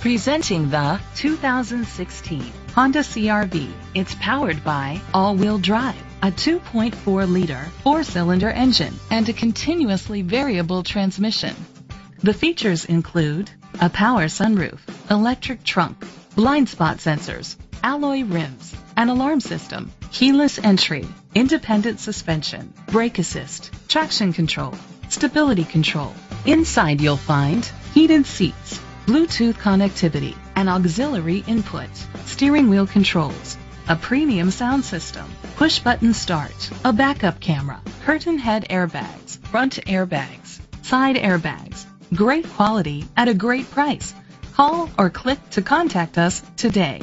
Presenting the 2016 Honda CR-V. It's powered by all-wheel drive, a 2.4-liter 4-cylinder engine, and a continuously variable transmission. The features include a power sunroof, electric trunk, blind spot sensors, alloy rims, an alarm system, keyless entry, independent suspension, brake assist, traction control, stability control. Inside you'll find heated seats, Bluetooth connectivity, an auxiliary input, steering wheel controls, a premium sound system, push-button start, a backup camera, curtain head airbags, front airbags, side airbags. Great quality at a great price. Call or click to contact us today.